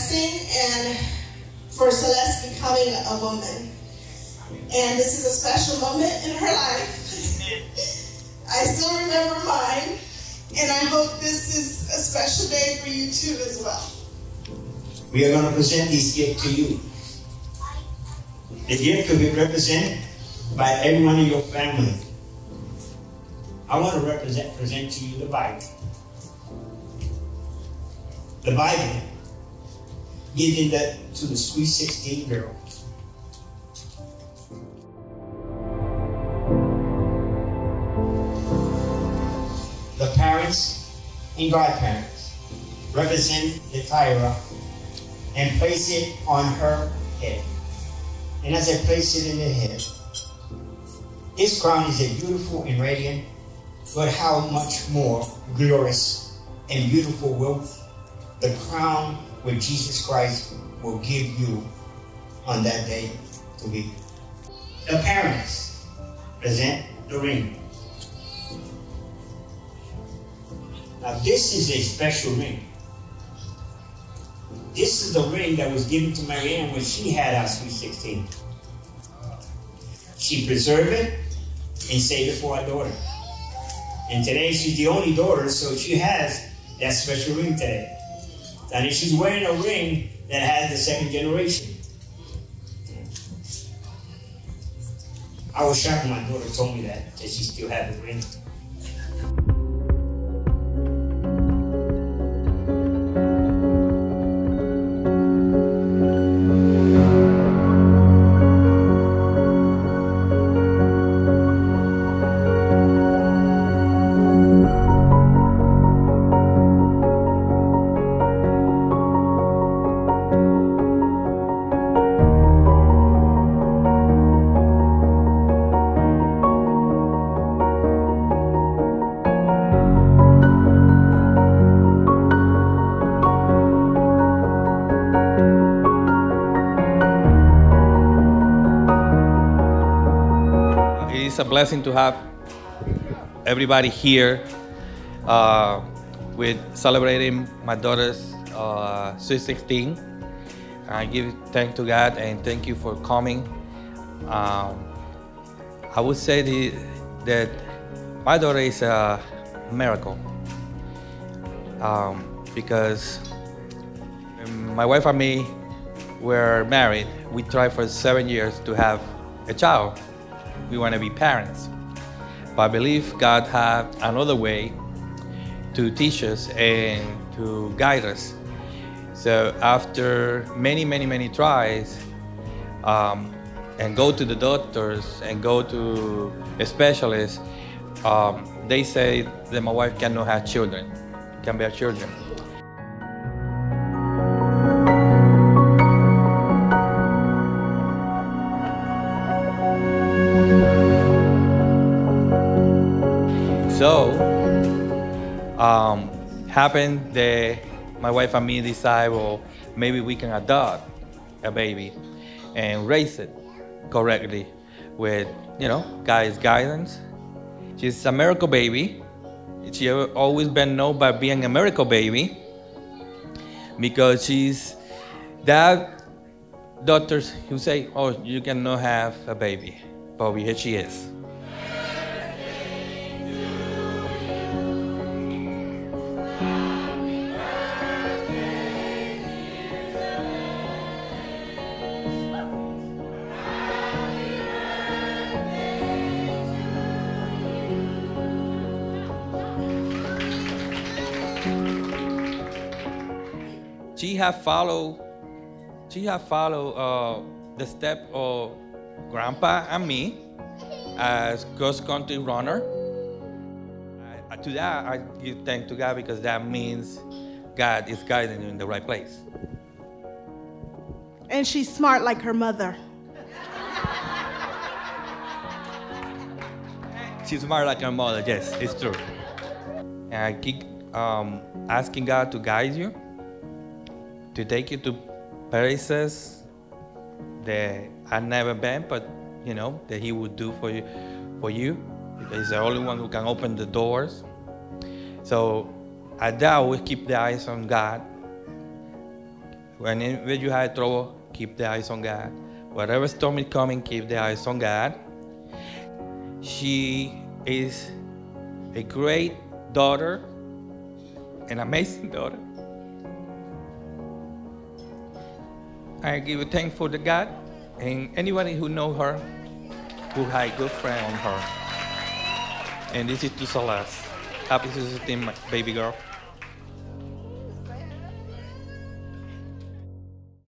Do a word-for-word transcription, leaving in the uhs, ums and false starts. blessing and for Celeste becoming a woman. And this is a special moment in her life. I still remember mine, and I hope this is a special day for you too as well. We are going to present this gift to you. The gift could be represented by everyone in your family. I want to represent, present to you the Bible. The Bible, giving that to the sweet sixteen-year-old. The parents and godparents represent the tiara and place it on her head. And as I place it in the head, this crown is a beautiful and radiant, but how much more glorious and beautiful will the crown which Jesus Christ will give you on that day to be. The parents present the ring. Now this is a special ring. This is the ring that was given to Marianne when she had our sweet sixteen. She preserved it and saved it for our daughter. And today she's the only daughter, so she has that special ring today. Now she's wearing a ring that has the second generation. I was shocked when my daughter told me that, that she still had the ring. It's a blessing to have everybody here uh, with celebrating my daughter's uh, sweet sixteen. I give thanks to God and thank you for coming. Um, I would say the, that my daughter is a miracle um, because my wife and me were married. We tried for seven years to have a child. We want to be parents, but I believe God had another way to teach us and to guide us. So after many, many, many tries, um, and go to the doctors and go to a specialist, um, they say that my wife cannot have children, can bear children. So, um, happened that my wife and me decide, well, maybe we can adopt a baby and raise it correctly with, you know, God's guidance. She's a miracle baby. She always been known by being a miracle baby because she's that doctors who say, oh, you cannot have a baby, but here she is. She have followed, she have followed uh, the step of Grandpa and me as cross country runner. I, to that, I give thanks to God because that means God is guiding you in the right place. And she's smart like her mother. She's smart like her mother, yes, it's true. And I keep um, asking God to guide you, to take you to places that I've never been, but you know, that he would do for you, for you. He's the only one who can open the doors. So at that, we keep the eyes on God, When, in, when you have trouble, keep the eyes on God. Whatever storm is coming, keep the eyes on God. She is a great daughter, an amazing daughter. I give a thankful to God and anybody who knows her, who has a good friend on her. And this is to Celeste. Happy Sister Team, baby girl.